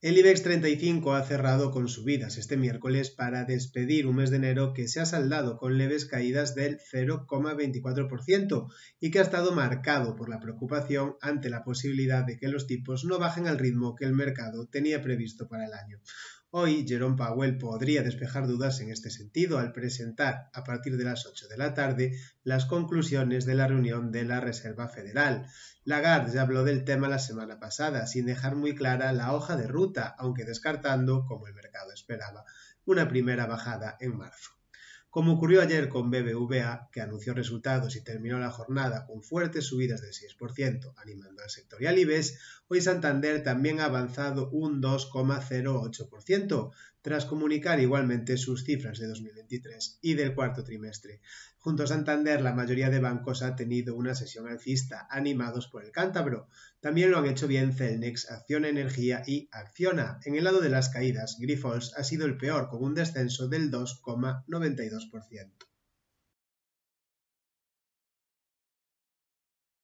El IBEX 35 ha cerrado con subidas este miércoles para despedir un mes de enero que se ha saldado con leves caídas del 0,24% y que ha estado marcado por la preocupación ante la posibilidad de que los tipos no bajen al ritmo que el mercado tenía previsto para el año. Hoy Jerome Powell podría despejar dudas en este sentido al presentar a partir de las 8 de la tarde las conclusiones de la reunión de la Reserva Federal. Lagarde ya habló del tema la semana pasada sin dejar muy clara la hoja de ruta, aunque descartando, como el mercado esperaba, una primera bajada en marzo. Como ocurrió ayer con BBVA, que anunció resultados y terminó la jornada con fuertes subidas del 6%, animando al sectorial IBEX, hoy Santander también ha avanzado un 2,08%, tras comunicar igualmente sus cifras de 2023 y del cuarto trimestre. Junto a Santander, la mayoría de bancos ha tenido una sesión alcista, animados por el cántabro. También lo han hecho bien Celnex, Acciona Energía y Acciona. En el lado de las caídas, Grifols ha sido el peor, con un descenso del 2,92%.